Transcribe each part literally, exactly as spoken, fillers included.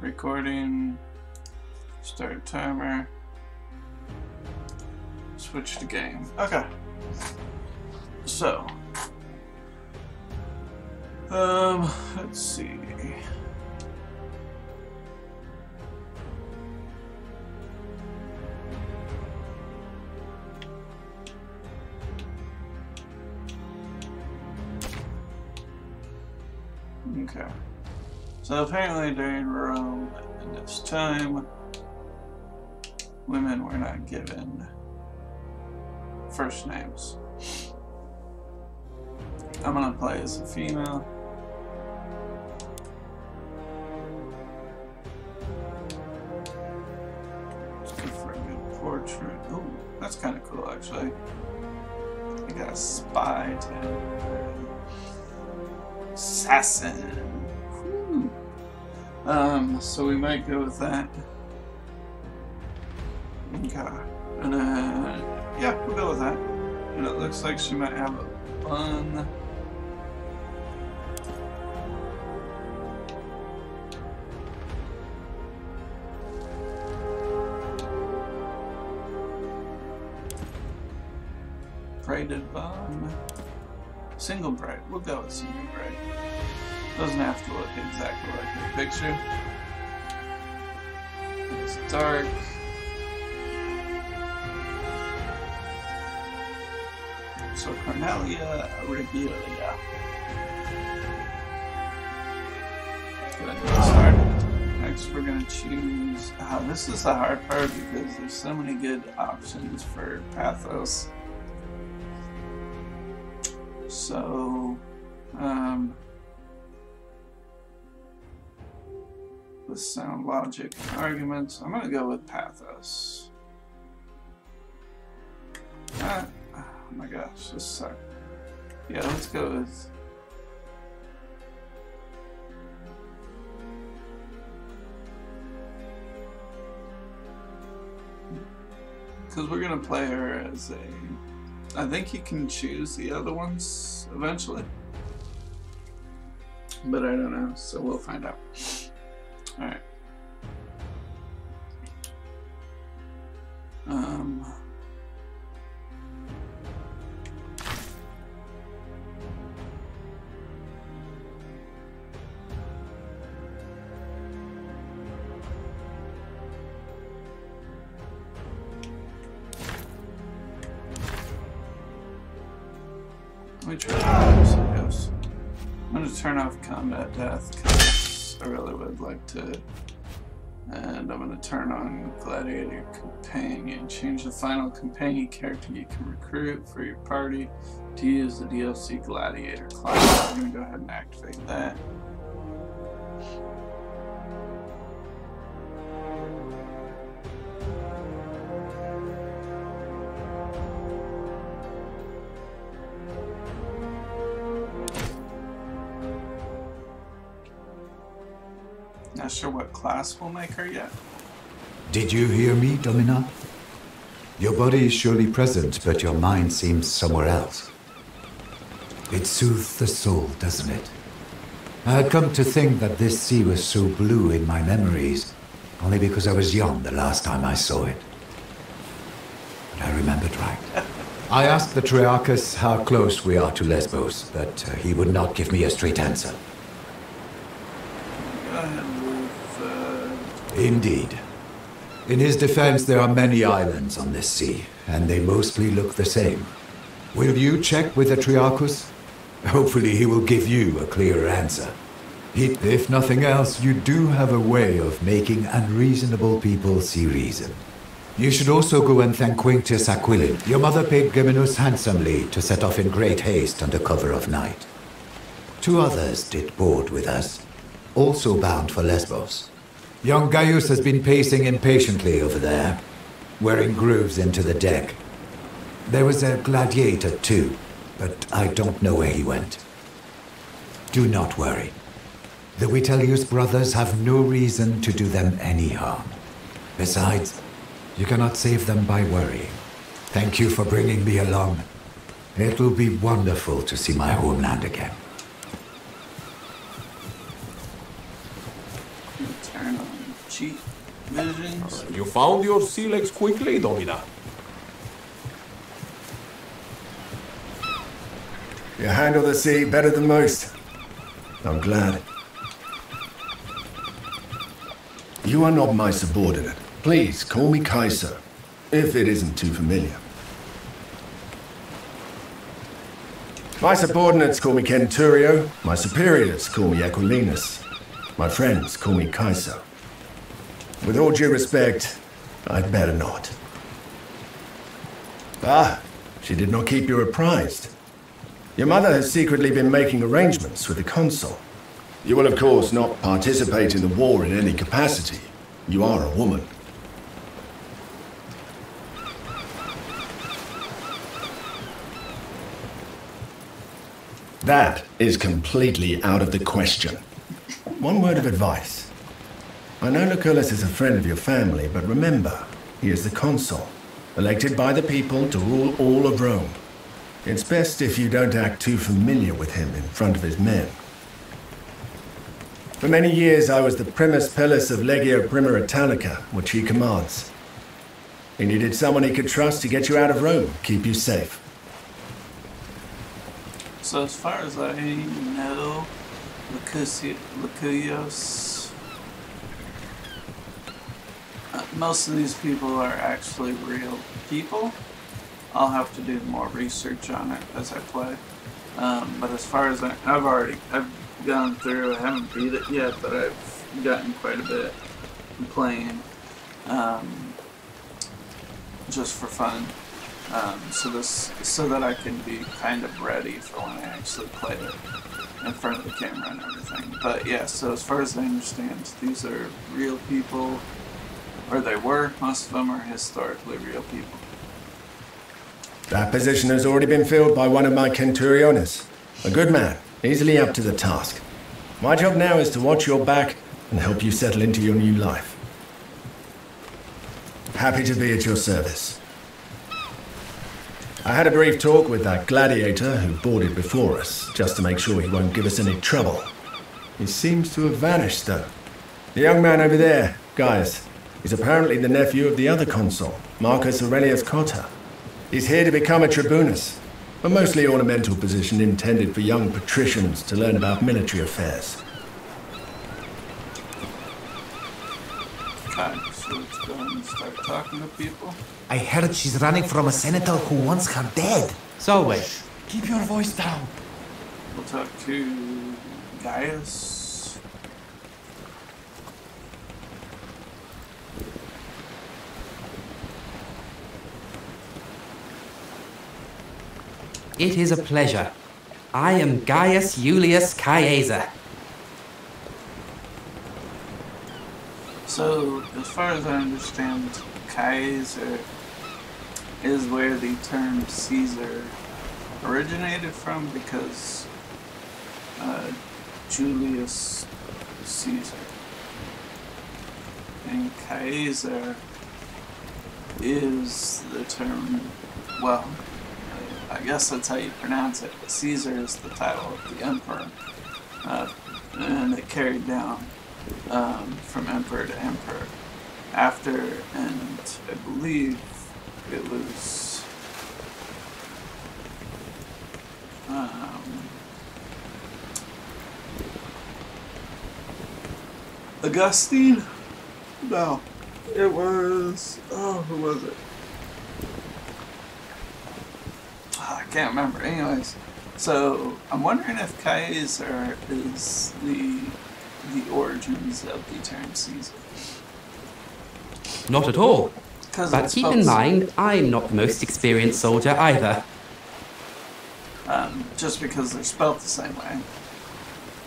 Recording. Start timer. Switch to game. Okay. So. Um, let's see. Okay. So apparently during Rome in this time, women were not given first names. I'm gonna play as a female. Let's go for a good portrait. Ooh, that's kind of cool actually. I got a spy to assassin. Um, so we might go with that. Okay. And uh, yeah, we'll go with that. And it looks like she might have a bun. Braided bun. Single braid. We'll go with single braid. Doesn't have to look exactly like the picture. It's dark. So Cornelia Regilia. Next we're gonna choose, oh, this is the hard part because there's so many good options for pathos. So, um, with sound logic and arguments. I'm gonna go with pathos. Ah, oh my gosh, this sucks. Yeah, let's go with... Because we're gonna play her as a... I think you can choose the other ones eventually. But I don't know, so we'll find out. All right. Um. Let me try this, I guess. I'm gonna turn off combat death. I really would like to, and I'm going to turn on Gladiator Companion. Change the final companion character you can recruit for your party to use the D L C Gladiator class. I'm going to go ahead and activate that. Not sure what class will make her yet. Did you hear me, Domina? Your body is surely present, but your mind seems somewhere else. It soothes the soul, doesn't it? I had come to think that this sea was so blue in my memories, only because I was young the last time I saw it. But I remembered right. I asked the Triarchus how close we are to Lesbos, but uh, he would not give me a straight answer. Indeed. In his defense, there are many islands on this sea, and they mostly look the same. Will you check with the Triarchus? Hopefully he will give you a clearer answer. He, if nothing else, you do have a way of making unreasonable people see reason. You should also go and thank Quintius Aquilinus. Your mother paid Geminus handsomely to set off in great haste under cover of night. Two others did board with us, also bound for Lesbos. Young Gaius has been pacing impatiently over there, wearing grooves into the deck. There was a gladiator too, but I don't know where he went. Do not worry. The Vitellius brothers have no reason to do them any harm. Besides, you cannot save them by worrying. Thank you for bringing me along. It will be wonderful to see my homeland again. Turn on G visions. Right. You found your sea legs quickly, Domina. You handle the sea better than most. I'm glad. You are not my subordinate. Please call me Caeso, if it isn't too familiar. My subordinates call me Kenturio. My superiors call me Aquilinus. My friends call me Caeso. With all due respect, I'd better not. Ah, she did not keep you apprised. Your mother has secretly been making arrangements with the consul. You will, of course, not participate in the war in any capacity. You are a woman. That is completely out of the question. One word of advice. I know Lucullus is a friend of your family, but remember, he is the consul, elected by the people to rule all of Rome. It's best if you don't act too familiar with him in front of his men. For many years, I was the primus pillis of Legio Prima Italica, which he commands. He needed someone he could trust to get you out of Rome, keep you safe. So as far as I know, Lucullus, uh, most of these people are actually real people. I'll have to do more research on it as I play. Um, but as far as I, I've already, I've gone through, I haven't beat it yet, but I've gotten quite a bit from playing, um, just for fun. Um, so this, so that I can be kind of ready for when I actually play it in front of the camera and everything. But yeah, so as far as I understand, these are real people, or they were. Most of them are historically real people. That position has already been filled by one of my centuriones, a good man, easily up to the task. My job now is to watch your back and help you settle into your new life. Happy to be at your service. I had a brief talk with that gladiator who boarded before us, just to make sure he won't give us any trouble. He seems to have vanished, though. The young man over there, Gaius, is apparently the nephew of the other consul, Marcus Aurelius Cotta. He's here to become a tribunus, a mostly ornamental position intended for young patricians to learn about military affairs. Okay, so let's go and start talking to people. I heard she's running from a senator who wants her dead. So wait, keep your voice down. We'll talk to Gaius. It is a pleasure. I am Gaius Iulius Caesar. So, as far as I understand, Caesar is where the term Caesar originated from, because uh, Julius Caesar. And Caesar is the term, well, I guess that's how you pronounce it. Caesar is the title of the emperor, uh, and it carried down um, from emperor to emperor after, and I believe it was um, Augustine? No, it was, oh, who was it? I can't remember. Anyways, so I'm wondering if Caesar is the the origins of the term Caesar. Not at all. But keep in mind, I'm not the most experienced soldier either. Um, just because they're spelled the same way,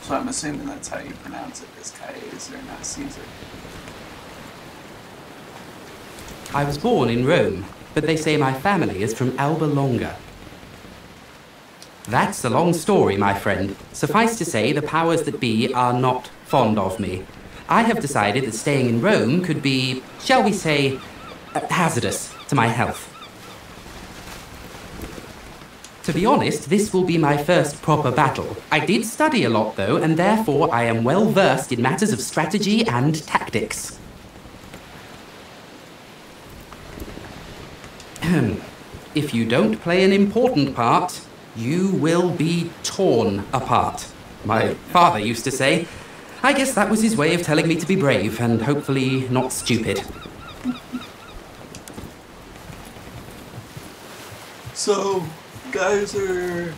so I'm assuming that's how you pronounce it, is Caesar, not Caesar. I was born in Rome, but they say my family is from Alba Longa. That's a long story, my friend. Suffice to say, the powers that be are not fond of me. I have decided that staying in Rome could be, shall we say, hazardous to my health. To be honest, this will be my first proper battle. I did study a lot though, and therefore I am well versed in matters of strategy and tactics. If you don't play an important part, you will be torn apart, my father used to say. I guess that was his way of telling me to be brave and hopefully not stupid. So, guys are...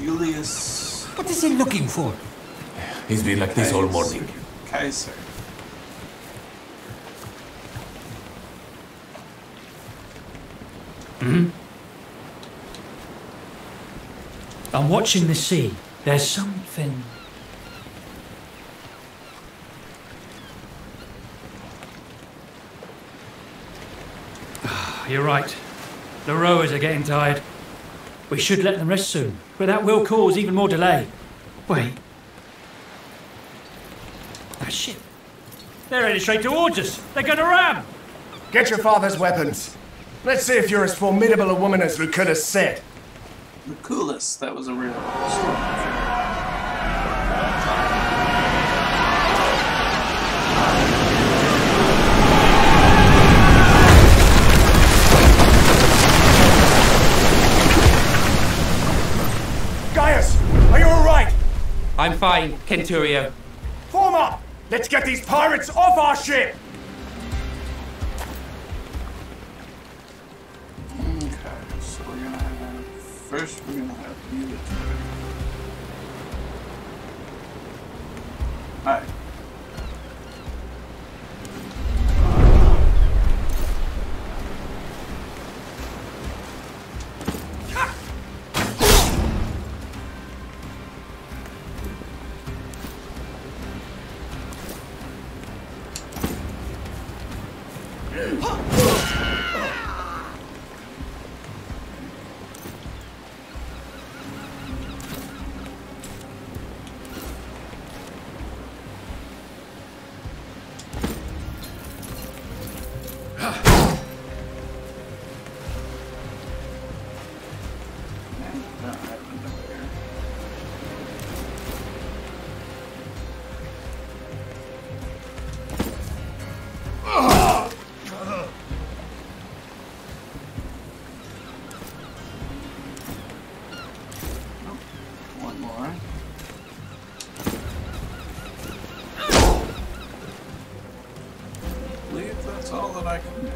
Julius... What is he looking for? He's been like this all morning. Caesar. Mm-hmm. I'm watching the sea. There's something... You're right. The rowers are getting tired. We should let them rest soon, but that will cause even more delay. Wait. Ah, shit. They're headed straight towards us. They're gonna ram! Get your father's weapons. Let's see if you're as formidable a woman as Lucullus said. Lucullus, that was a real story. Are you alright? I'm fine, Kenturia. Form up! Let's get these pirates off our ship! Okay, so we're gonna have... First, we're gonna have you. Alright.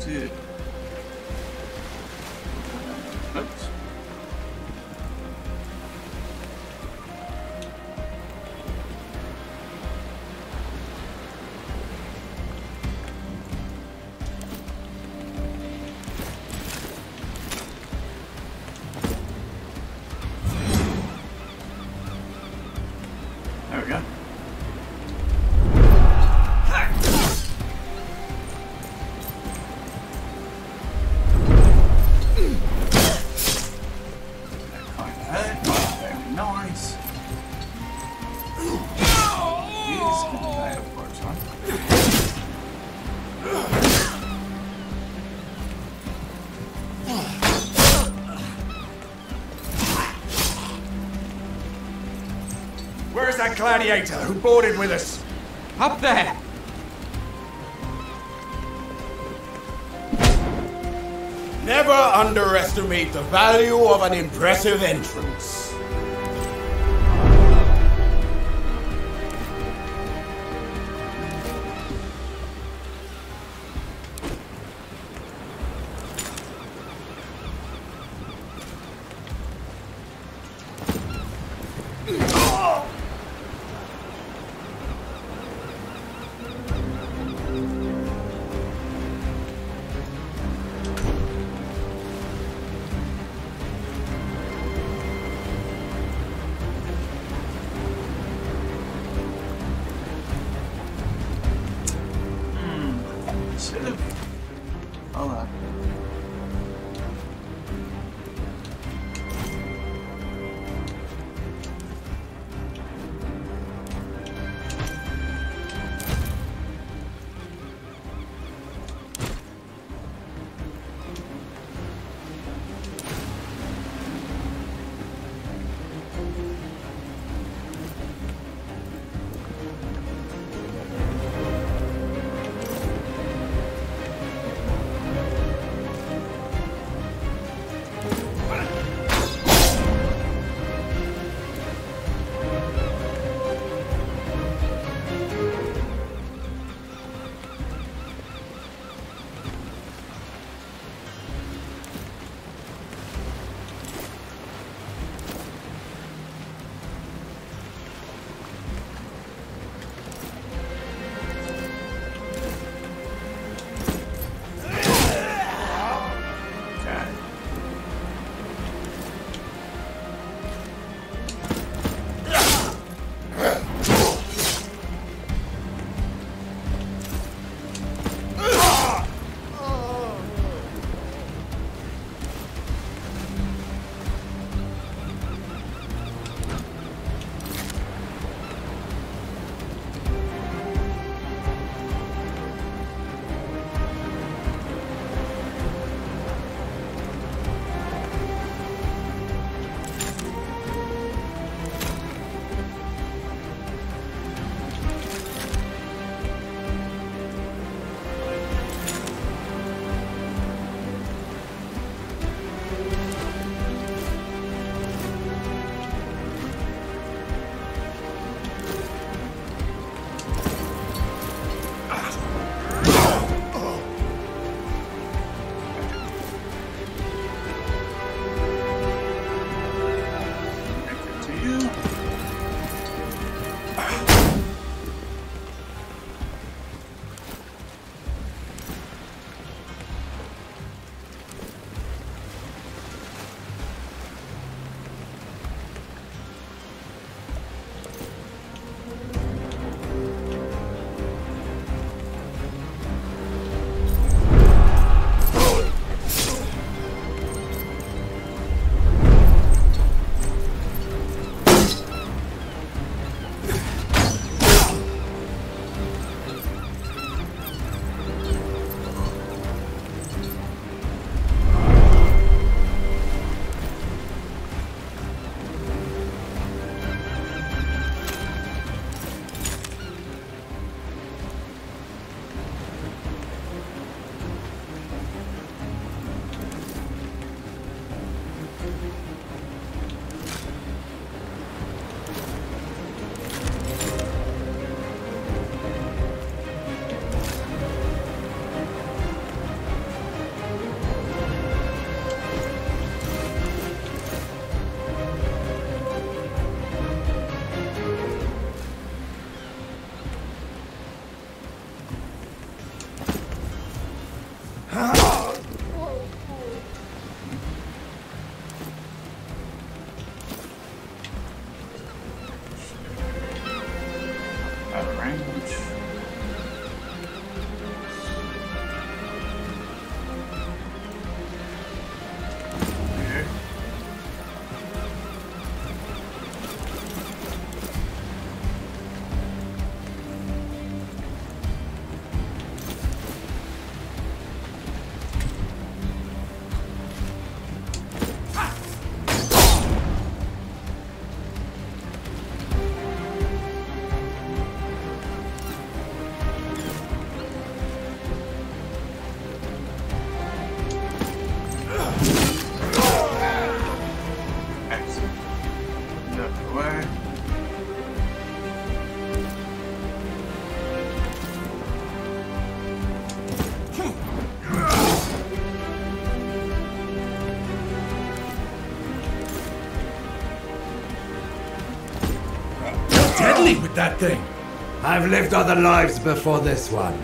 Dude. Oops. There we go. Gladiator who boarded with us. Up there. Never underestimate the value of an impressive entrance. language. Okay. That thing. I've lived other lives before this one.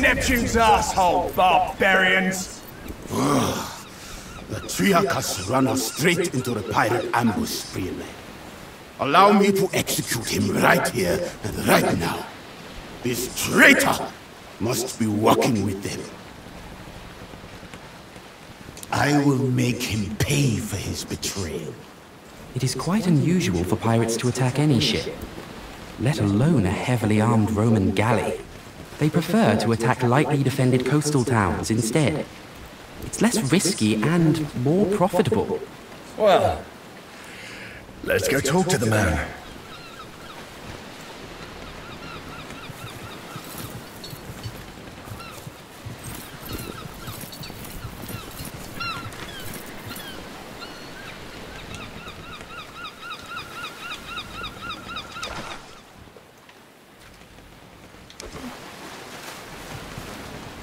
Neptune's asshole, barbarians! The Triacus run us straight into the pirate ambush, Freeman. Allow me to execute him right here and right now. This traitor must be working with them. I will make him pay for his betrayal. It is quite unusual for pirates to attack any ship, let alone a heavily armed Roman galley. They prefer to attack lightly defended coastal towns instead. It's less risky and more profitable. Well, let's go talk to the man.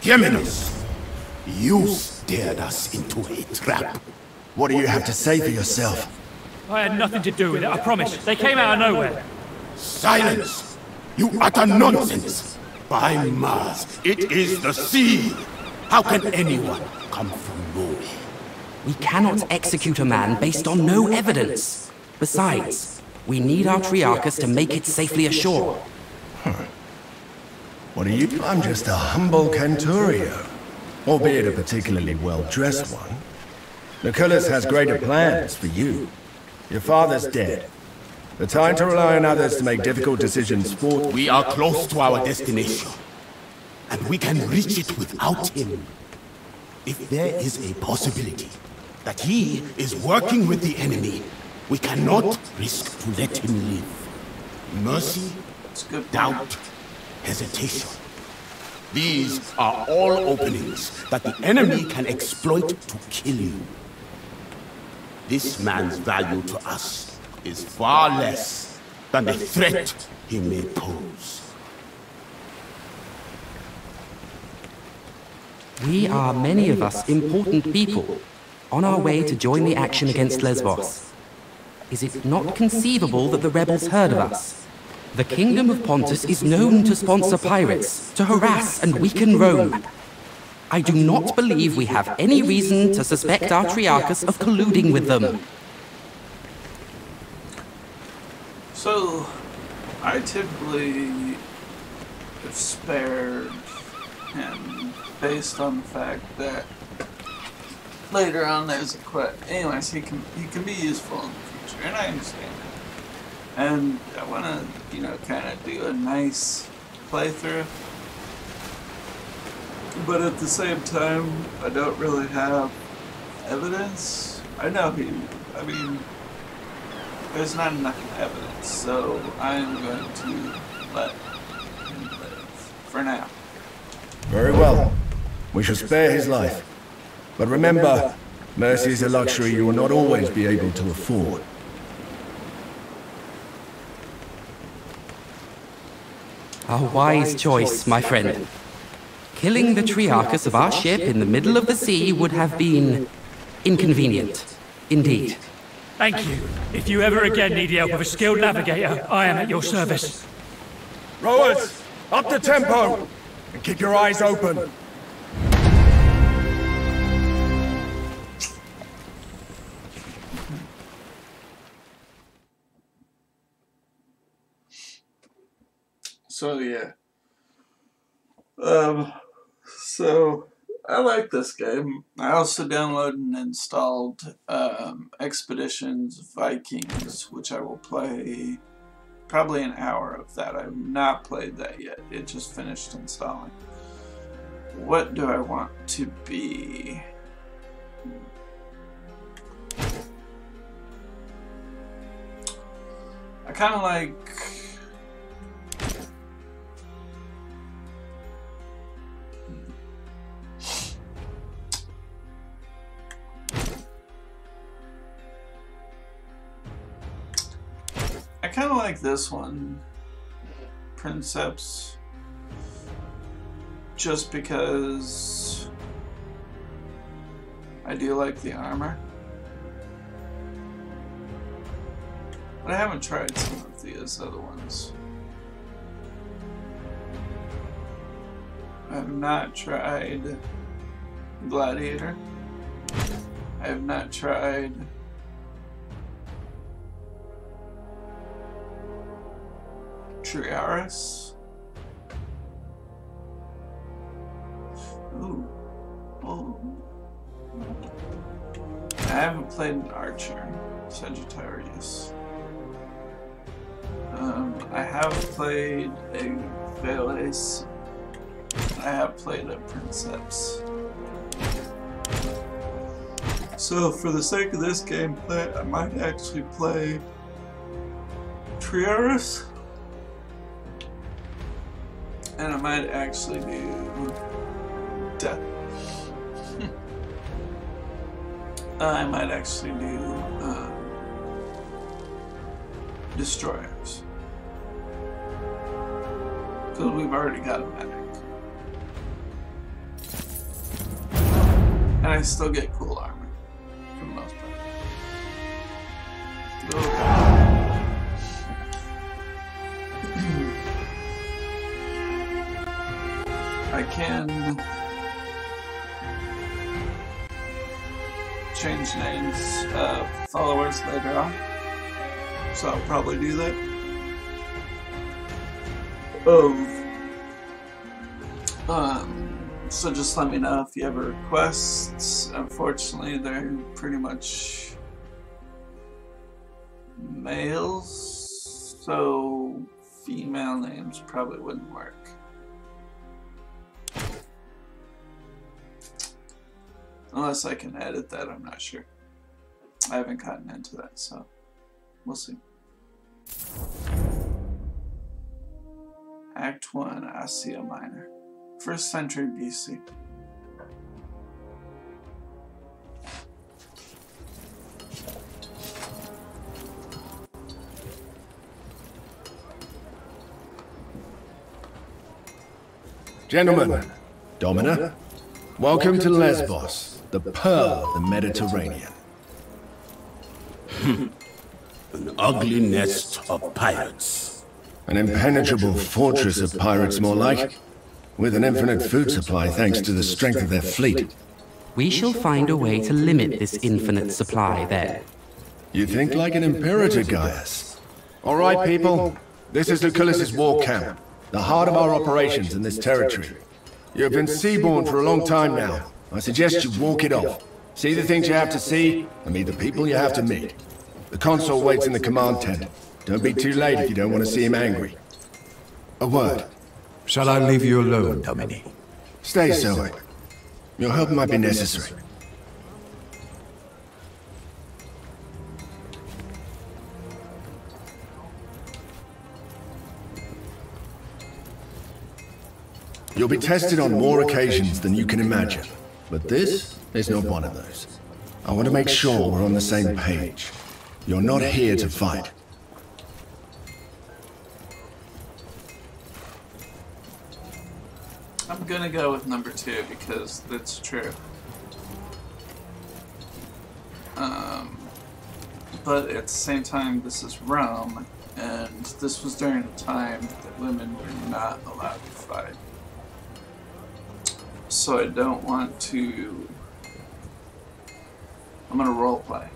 Geminus, you steered us into a trap. What do you have to say for yourself? I had nothing to do with it, I promise. They came out of nowhere. Silence! You utter nonsense! By Mars, it is the sea! How can anyone come from nowhere? We cannot execute a man based on no evidence. Besides, we need our Triarchus to make it safely ashore. Huh. What are you? I'm just a humble Kenturia, albeit a particularly well-dressed one. Lucullus has greater plans for you. Your father's dead. The time to rely on others to make difficult decisions for... We are close to our destination, and we can reach it without him. If there is a possibility that he is working with the enemy, we cannot risk to let him live. Mercy, doubt, hesitation. These are all openings that the enemy can exploit to kill you. This man's value to us is far less than the threat he may pose. We are many of us important people on our way to join the action against Lesbos. Is it not conceivable that the rebels heard of us? The Kingdom of Pontus is known to sponsor pirates, to harass and weaken Rome. I do not believe we have any reason to suspect our Triarchus of colluding with them. So, I typically have spared him based on the fact that later on there's a quest. Anyways, he can, he can be useful in the future, and I understand that. And I want to, you know, kind of do a nice playthrough. But at the same time, I don't really have evidence. I know he, I mean, there's not enough evidence, so I'm going to let him live for now. Very well. We should spare his life. But remember, Mercy is a luxury you will not always be able to afford. A wise choice, my friend. Killing the Triarchus of our ship in the middle of the sea would have been inconvenient, indeed. Thank you. If you ever again need the help of a skilled navigator, I am at your service. Rowers, up the tempo, and keep your eyes open. So yeah, um, so I like this game. I also downloaded and installed um, Expeditions Vikings, which I will play probably an hour of that. I've not played that yet. It just finished installing. What do I want to be? I kind of like... I kind of like this one, Princeps, just because I do like the armor. But I haven't tried some of these other ones. I have not tried Gladiator. I have not tried... Triaris. Ooh. Oh. I haven't played an archer, Sagittarius. Um, I have played a Valais. I have played a Princeps. So for the sake of this gameplay, I might actually play Triaris. And I might actually do death. I might actually do um, destroyers, because we've already got a medic, and I still get cool armor for the most part. Still I can change names of followers later on, so I'll probably do that. Oh, um, so just let me know if you have requests. Unfortunately, they're pretty much males, so female names probably wouldn't work. Unless I can edit that, I'm not sure. I haven't gotten into that, so we'll see. Act one, Asia Minor. First century B C. Gentlemen, Domina, Domina. Welcome, welcome to Lesbos. Lesbos. The pearl of the Mediterranean. An ugly nest of pirates. An impenetrable fortress of pirates, more like, with an infinite food supply thanks to the strength of their fleet. We shall find a way to limit this infinite supply there. You think like an imperator, Gaius. All right, people. This is Lucullus's war camp, the heart of our operations in this territory. You have been seaborne for a long time now. I suggest you walk it off. See the things you have to see, and meet the people you have to meet. The consul waits in the command tent. Don't be too late if you don't want to see him angry. A word. Shall I leave you alone, Domini? Stay, Zoe. Your help might be necessary. You'll be tested on more occasions than you can imagine. But this is not one of those. I want to make sure we're on the same page. You're not here to fight. I'm gonna go with number two because that's true. Um, but at the same time, this is Rome, and this was during a time that women were not allowed to fight. So I don't want to... I'm gonna roleplay.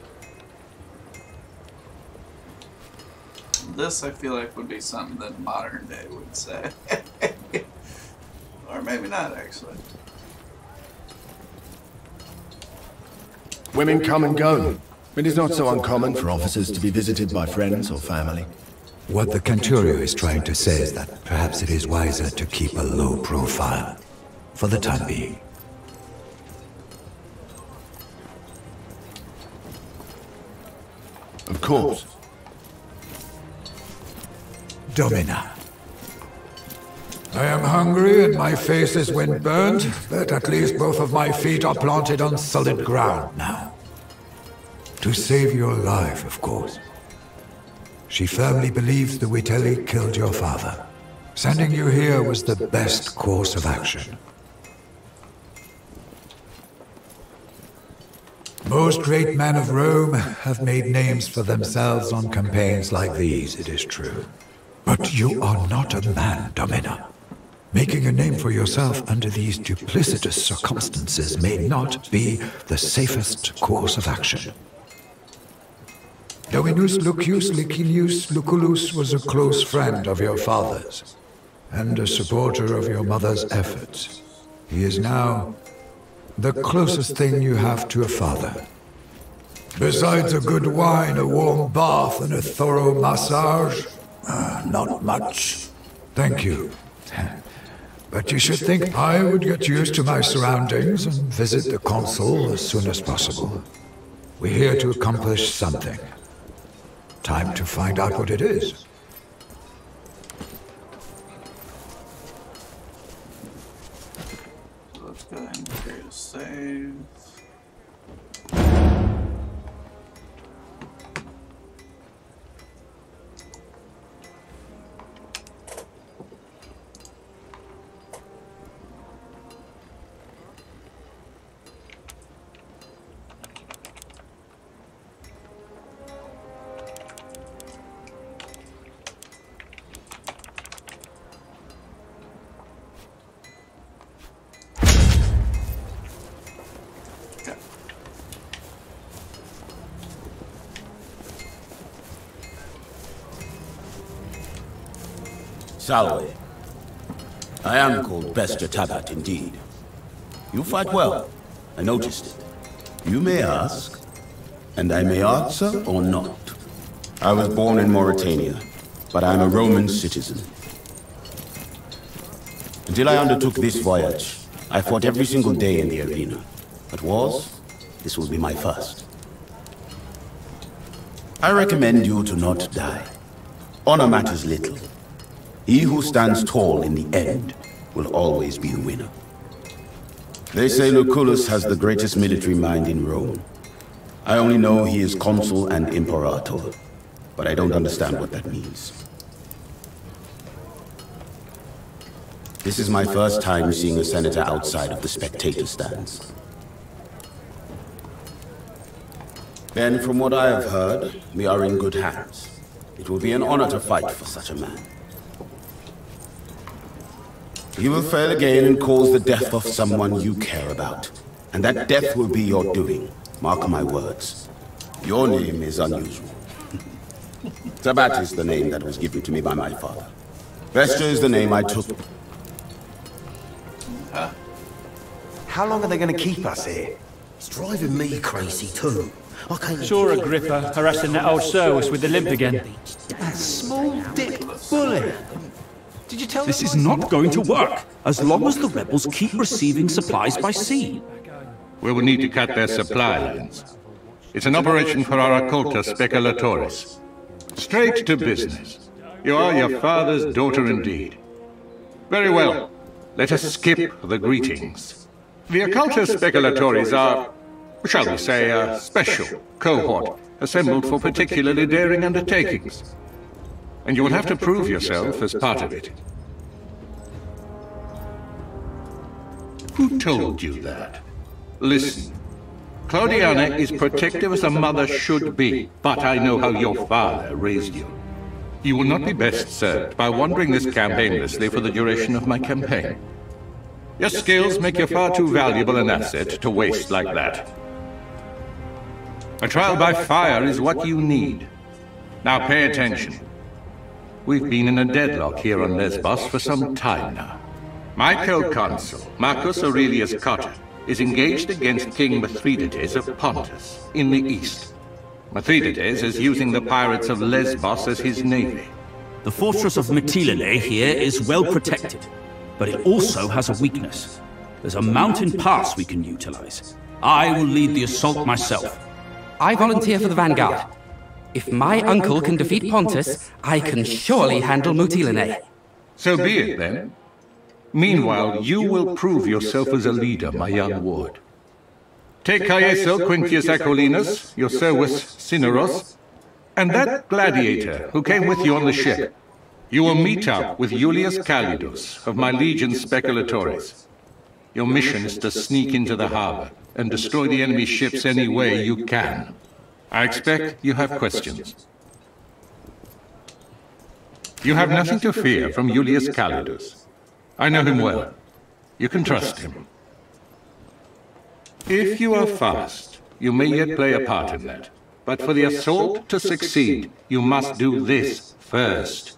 This I feel like would be something that modern day would say. Or maybe not, actually. Women come and go. It is not so uncommon for officers to be visited by friends or family. What the Kenturia is trying to say is that perhaps it is wiser to keep a low profile. For the time being. Of course. Domina. I am hungry and my face is wind-burned, but at least both of my feet are planted on solid ground now. To save your life, of course. She firmly believes the Vitelli killed your father. Sending you here was the best course of action. Most great men of Rome have made names for themselves on campaigns like these, it is true. But you are not a man, Domina. Making a name for yourself under these duplicitous circumstances may not be the safest course of action. Dominus Lucius Licinius Lucullus was a close friend of your father's, and a supporter of your mother's efforts. He is now the closest thing you have to a father. Besides a good wine, a warm bath, and a thorough massage, uh, not much. Thank you. But you should think I would get used to my surroundings and visit the consul as soon as possible. We're here to accomplish something. Time to find out what it is. Let's go ahead and create a save. Salve. I am called Bester Tabat indeed. You fight well. I noticed it. You may ask, and I may answer or not. I was born in Mauritania, but I am a Roman citizen. Until I undertook this voyage, I fought every single day in the arena. But wars, this will be my first. I recommend you to not die. Honor matters little. He who stands tall in the end will always be the winner. They say Lucullus has the greatest military mind in Rome. I only know he is consul and imperator, but I don't understand what that means. This is my first time seeing a senator outside of the spectator stands. Then, from what I have heard, we are in good hands. It will be an honor to fight for such a man. You will fail again and cause the death of someone you care about. And that death will be your doing. Mark my words. Your name is unusual. Tabat is the name that was given to me by my father. Vesta is the name I took. Huh? How long are they going to keep us here? It's driving me crazy too. I can't sure Agrippa harassing that old Sirus with the limp again. That small dick bully. Did you tell this is not going to work, as long as the rebels keep receiving supplies by sea. We will need to cut their supply lines. It's an operation for our Occulta Speculatoris. Straight to business. You are your father's daughter indeed. Very well. Let us skip the greetings. The Occulta Speculatoris are shall we say, a special cohort assembled for particularly daring undertakings. And you will have to prove yourself as part of it. Who told you that? Listen, Claudiana is protective as a mother should be, but I know how your father raised you. You will not be best served by wandering this camp aimlessly for the duration of my campaign. Your skills make you far too valuable an asset to waste like that. A trial by fire is what you need. Now pay attention. We've been in a deadlock here on Lesbos for some time now. My co-consul, Marcus Aurelius Cotta, is engaged against King Mithridates of Pontus in the east. Mithridates is using the pirates of Lesbos as his navy. The fortress of Mytilene here is well protected, but it also has a weakness. There's a mountain pass we can utilize. I will lead the assault myself. I volunteer for the vanguard. If my uncle can defeat Pontus, I can surely handle Mytilene. So be it then. Meanwhile, you will prove yourself as a leader, my young ward. Take Caeso Quintius Aquilinus, your servus Cineros, and that gladiator who came with you on the ship. You will meet up with Julius Calidus of my legion Speculatores. Your mission is to sneak into the harbor and destroy the enemy ships any way you can. I expect you have questions. You have nothing to fear from Julius Calidus. I know him well. You can trust him. If you are fast, you may yet play a part in that. But for the assault to succeed, you must do this first.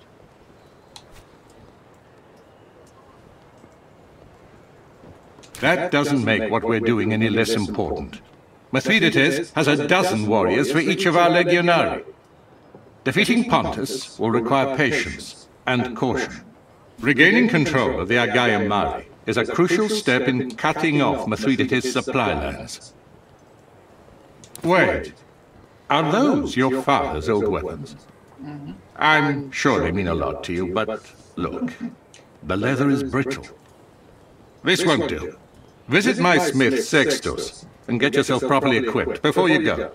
That doesn't make what we're doing any less important. Mithridates has a dozen warriors for each of our legionari. Defeating Pontus will require patience and caution. Regaining control of the Aegean Sea is a crucial step in cutting off Mithridates' supply lines. Wait, are those your father's old weapons? I'm sure they mean a lot to you, but look, the leather is brittle. This won't do. Visit my smith, Sextus, and get yourself properly equipped before you go.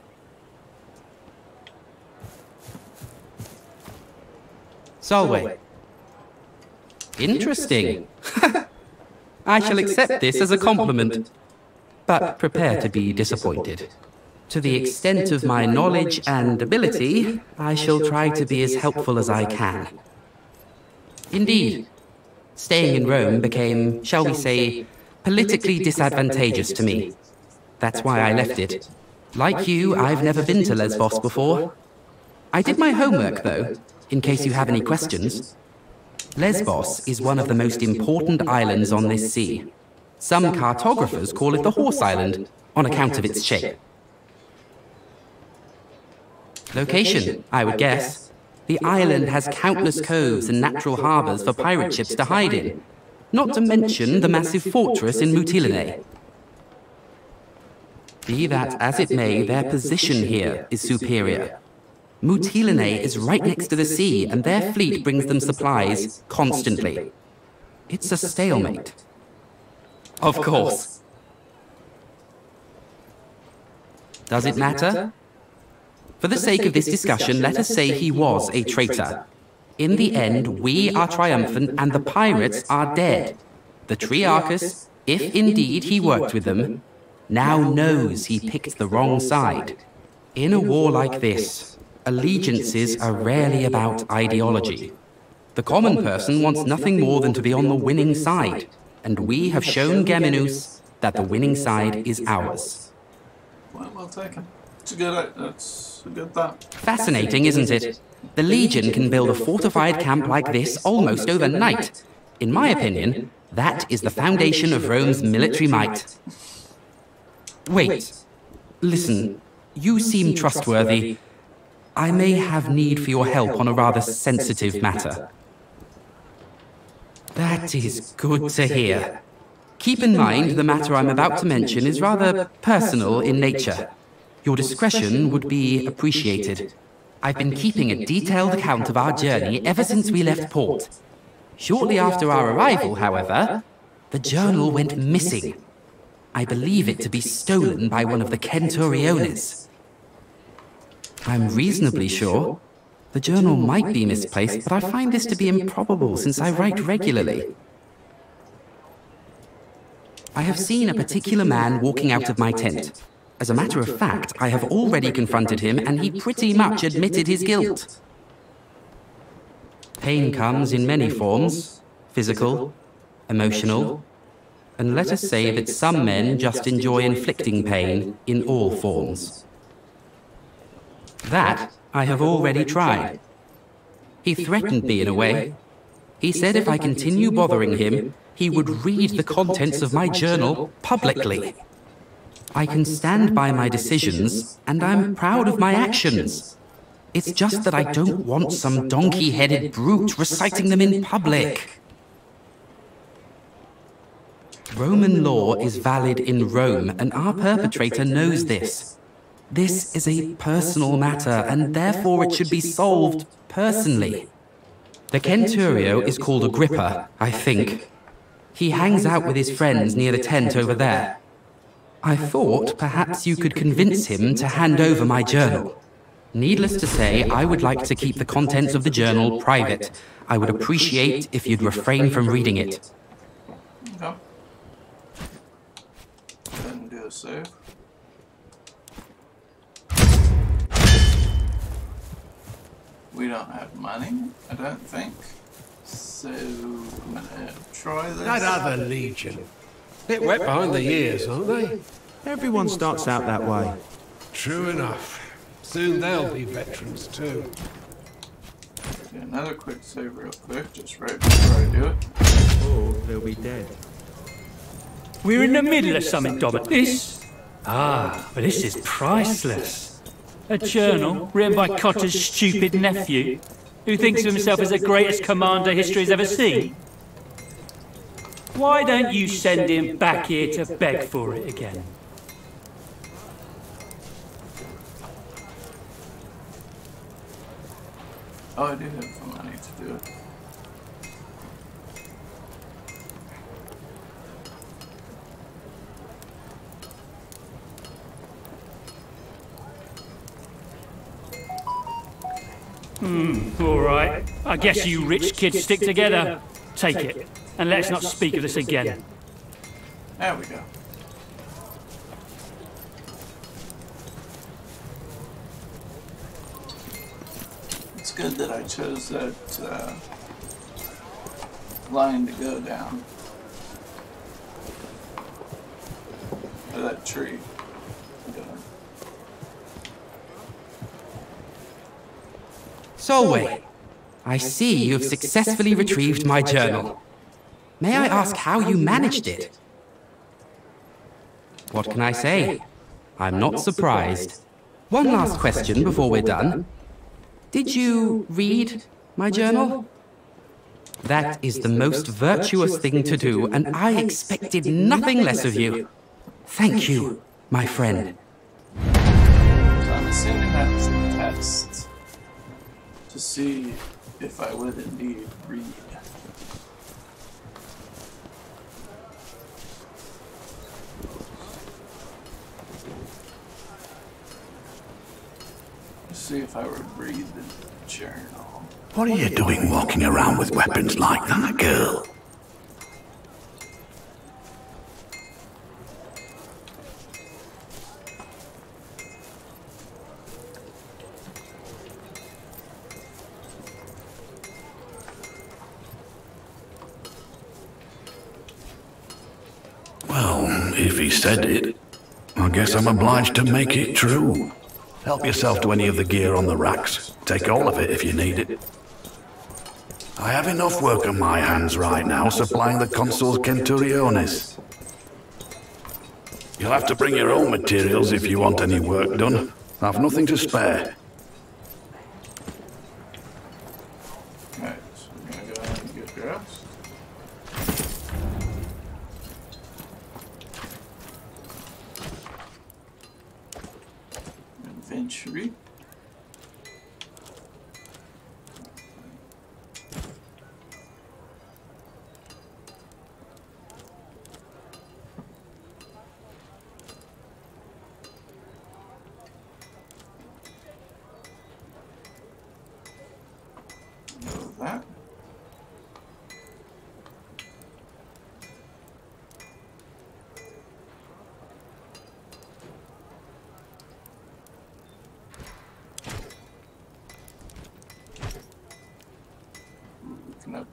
Solway. Interesting. I shall accept this as a compliment, but prepare to be disappointed. To the extent of my knowledge and ability, I shall try to be as helpful as I can. Indeed, staying in Rome became, shall we say, politically disadvantageous to me. That's why I left it. Like you, I've never been to Lesbos before. I did my homework, though, in case you have any questions. Lesbos is one of the most important islands on this sea. Some cartographers call it the Horse Island, on account of its shape. Location, I would guess. The island has countless coves and natural harbors for pirate ships to hide in, not to mention the massive fortress in Mytilene. Be that as it may, their position here is superior. Mytilene is right next to the sea, and their fleet brings them supplies constantly. It's a stalemate. Of course. Does it matter? For the sake of this discussion, let us say he was a traitor. In the end, we are triumphant and the pirates are dead. The Triarchus, if indeed he worked with them, now knows he picked the wrong side. In a war like this, allegiances are rarely about ideology. The common person wants nothing more than to be on the winning side, and we have shown Geminus that the winning side is ours. Well, well taken. It's a good, that's a good that. Fascinating, isn't it? The Legion can build a fortified camp like this almost overnight. In my opinion, that is the foundation of Rome's military might. Wait, listen, you seem trustworthy. I may have need for your help on a rather sensitive matter. That is good to hear. Keep in mind the matter I'm about to mention is rather personal in nature. Your discretion would be appreciated. I've been keeping a detailed account of our journey ever since we left port. Shortly after our arrival, however, the journal went missing. I believe it to be stolen by one of the Kenturiones. I'm reasonably sure. The journal might be misplaced, but I find this to be improbable since I write regularly. I have seen a particular man walking out of my tent. As a matter of fact, I have already confronted him, and he pretty much admitted his guilt. Pain comes in many forms, physical, emotional, and let us say that some men just enjoy inflicting pain in all forms. That I have already tried. He threatened me in a way. He said if I continue bothering him, he would read the contents of my journal publicly. I can stand by my decisions, and I'm proud of my actions. It's just that I don't want some donkey-headed brute reciting them in public. Roman law is valid in Rome, and our perpetrator knows this. This is a personal matter, and therefore it should be solved personally. The Centurio is called Agrippa, I think. He hangs out with his friends near the tent over there. I thought perhaps you could convince him to hand over my journal. Needless to say, I would like to keep the contents of the journal private. I would appreciate if you'd refrain from reading it. Okay. Then do a save. We don't have money, I don't think. So I'm gonna try this. That other legion. Bit wet behind the ears, aren't they? Everyone starts out that way. True enough. Soon they'll be veterans too. Do another quick save real quick, just right before I do it. Oh, they'll be dead. We're in the middle of something, Dobbin. This? Ah, but this is priceless. A journal written by Cotta's stupid nephew, who thinks of himself as the greatest commander history has ever seen. Why don't you send him back here to beg for it again? Oh, I do have some money to do it. Hmm, all right. I guess you rich kids stick together. Take it, and let's not speak of this again. There we go. Good that I chose that uh, line to go down. Or that tree. Solway, I see you have successfully retrieved my journal. May I ask how you managed it? What can I say? I'm not surprised. One last question before we're done. Did you read my journal? That is the most virtuous thing to do, and I expected nothing less of you. Thank you, my friend. So I'm assuming that was a test to see if I would indeed read. See if I would read the journal. What are you doing walking around with weapons like that, girl? Well, if he said it, I guess I'm obliged to make it true. Help yourself to any of the gear on the racks. Take all of it if you need it. I have enough work on my hands right now supplying the consul's centuriones. You'll have to bring your own materials if you want any work done. I've nothing to spare. Alright, so we're gonna go ahead and get dressed. Inventory.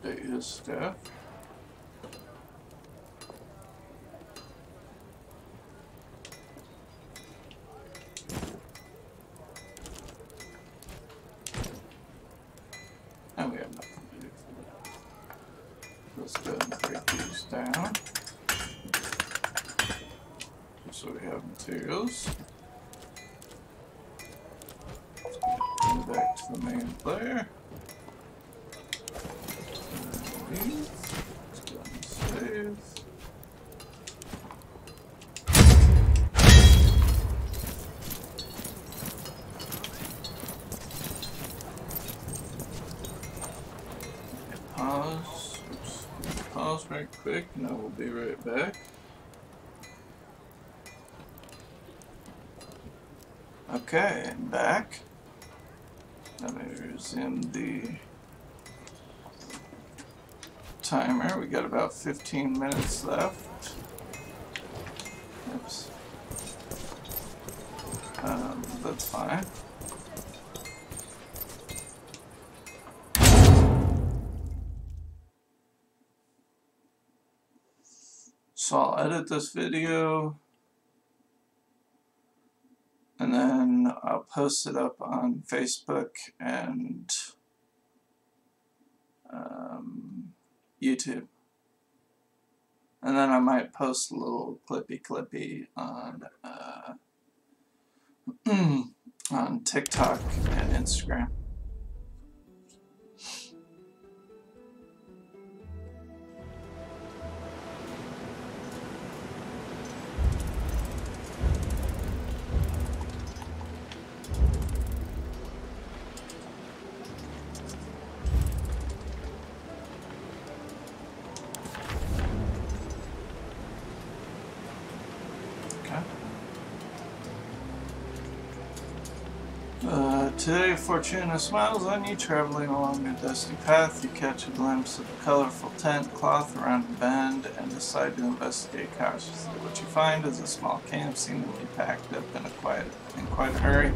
update his staff. And we have nothing to do for that. Let's go and break these down. So we have materials. Let's go back to the main player. Quick, and I will be right back. Okay, I'm back. Let me resume the timer. We got about fifteen minutes left. Oops. Um, that's fine. So I'll edit this video and then I'll post it up on Facebook and um, YouTube. And then I might post a little clippy clippy on, uh, on TikTok and Instagram. Today, Fortuna smiles on you, traveling along your dusty path. You catch a glimpse of a colorful tent cloth around a bend and decide to investigate cautiously. What you find is a small camp, seemingly packed up in a quiet, in quite a hurry.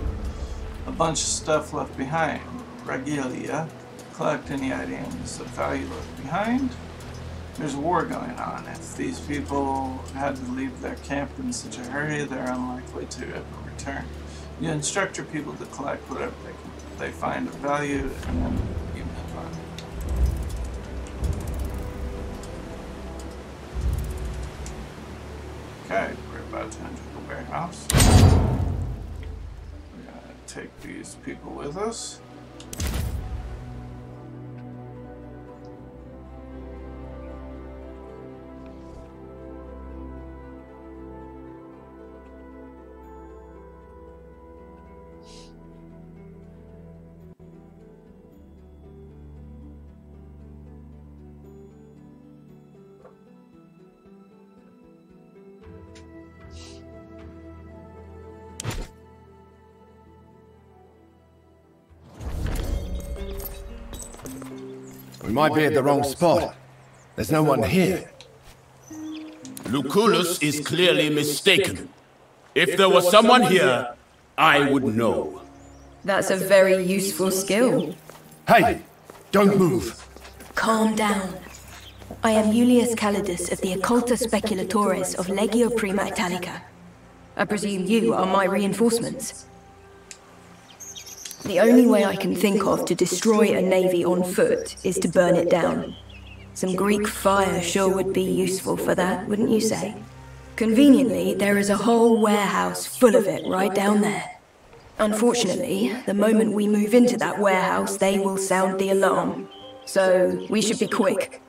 A bunch of stuff left behind. Regalia. Collect any items of value left behind. There's a war going on. If these people had to leave their camp in such a hurry, they're unlikely to ever return. You instruct your people to collect whatever they can, they find of value, and then you move on. Okay, we're about to enter the warehouse. We're gonna take these people with us. We might be at the wrong spot. There's no one here. Lucullus is clearly mistaken. If there was someone here, I would know. That's a very useful skill. Hey, don't move. Calm down. I am Iulius Calidus of the Occulta Speculatores of Legio Prima Italica. I presume you are my reinforcements. The only way I can think of to destroy a navy on foot is to burn it down. Some Greek fire sure would be useful for that, wouldn't you say? Conveniently, there is a whole warehouse full of it right down there. Unfortunately, the moment we move into that warehouse, they will sound the alarm. So we should be quick.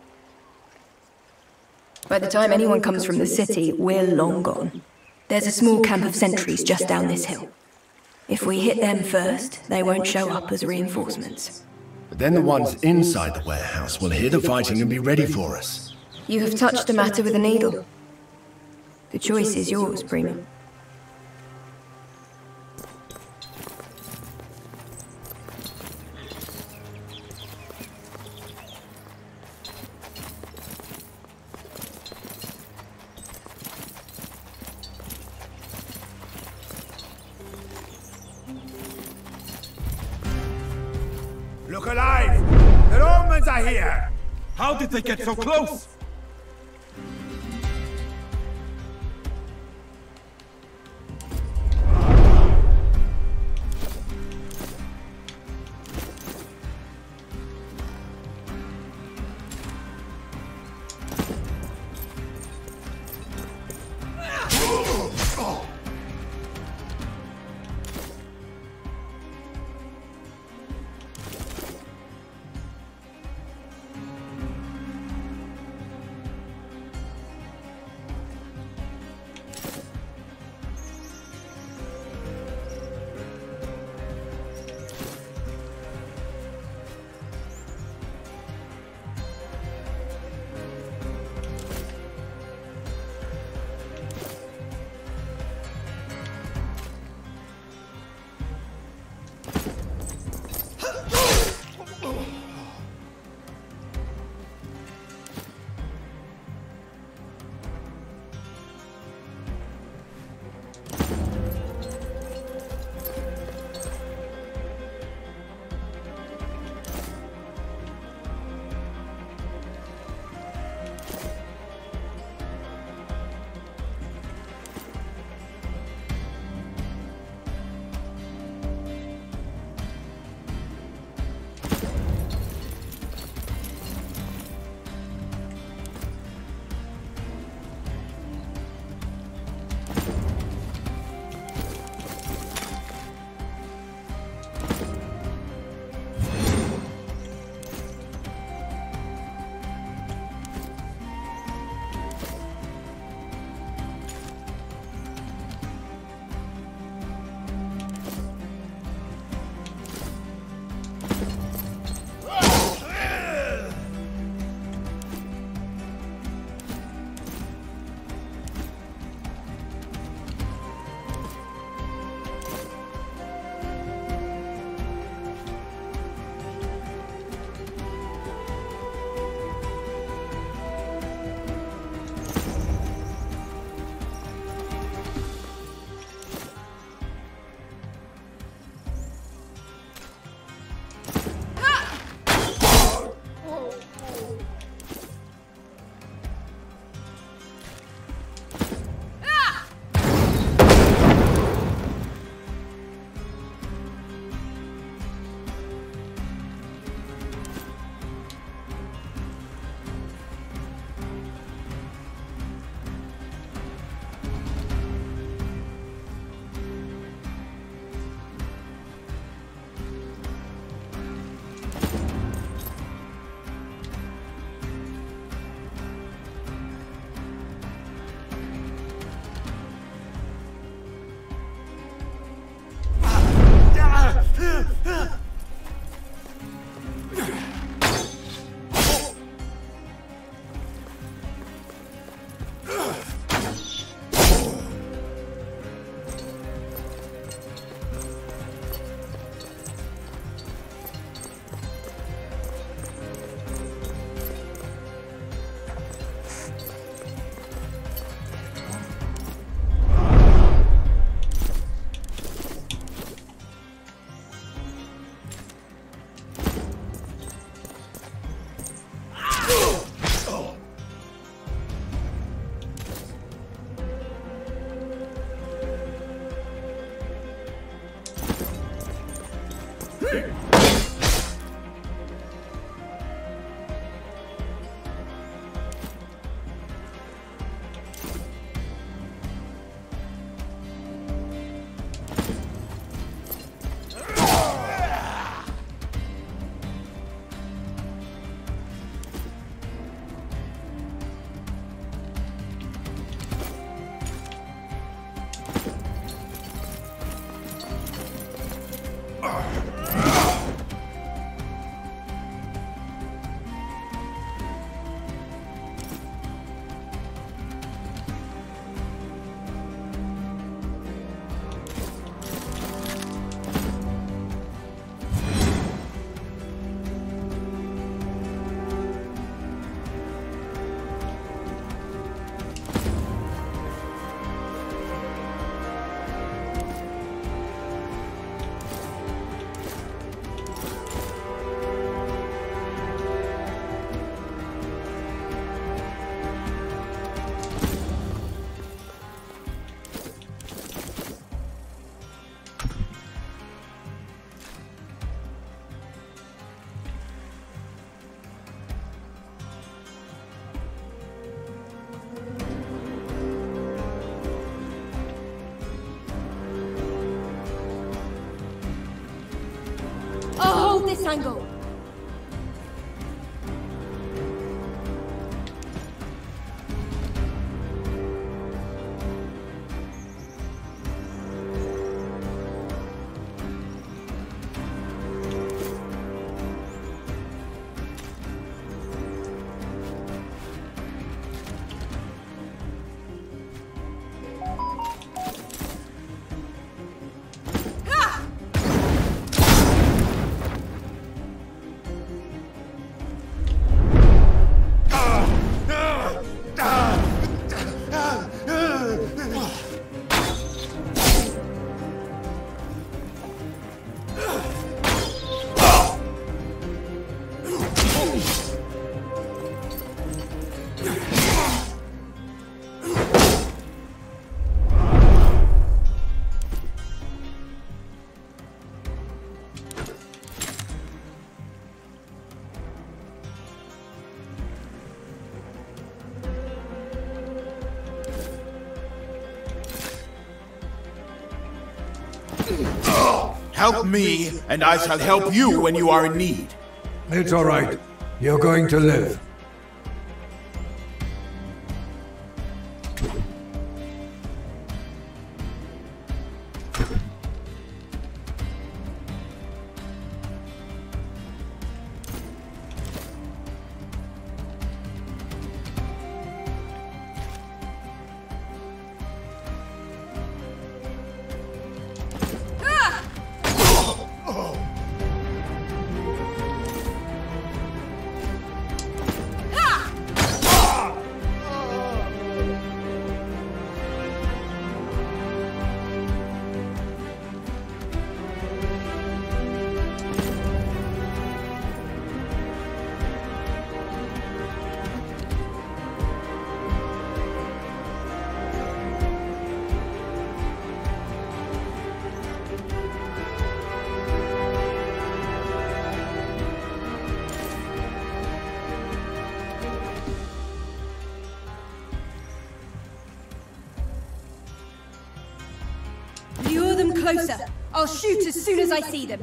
By the time anyone comes from the city, we're long gone. There's a small camp of sentries just down this hill. If we hit them first, they won't show up as reinforcements. But then the ones inside the warehouse will hear the fighting and be ready for us. You have touched the matter with a needle. The choice is yours, Prima. Look alive! The Romans are here! How did they get so close? tango. Help me, and I shall help you when you are in need. It's all right. You're going to live. Closer. I'll shoot as soon as I see them.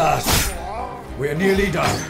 Alas, we're nearly done.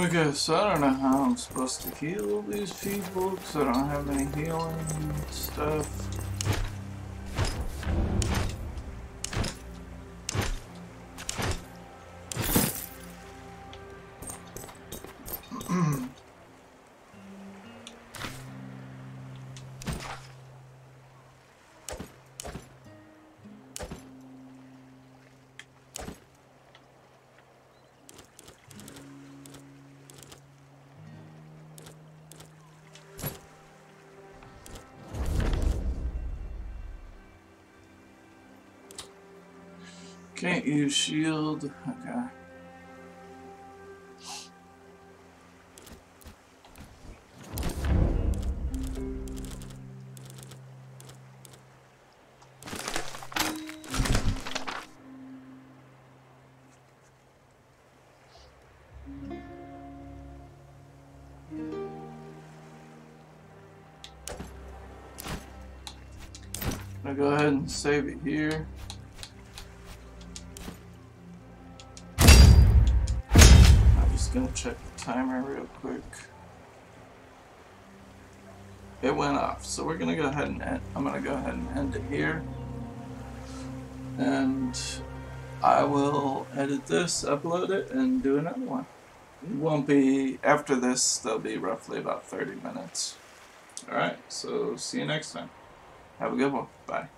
Okay, so I don't know how I'm supposed to heal these people because I don't have any healing stuff. Can't use shield. Okay. I'll go ahead and save it here. Gonna check the timer real quick. It went off, so we're gonna go ahead and end. I'm gonna go ahead and end it here, and I will edit this, upload it, and do another one. It won't be after this. There'll be roughly about thirty minutes. All right, so see you next time. Have a good one. Bye.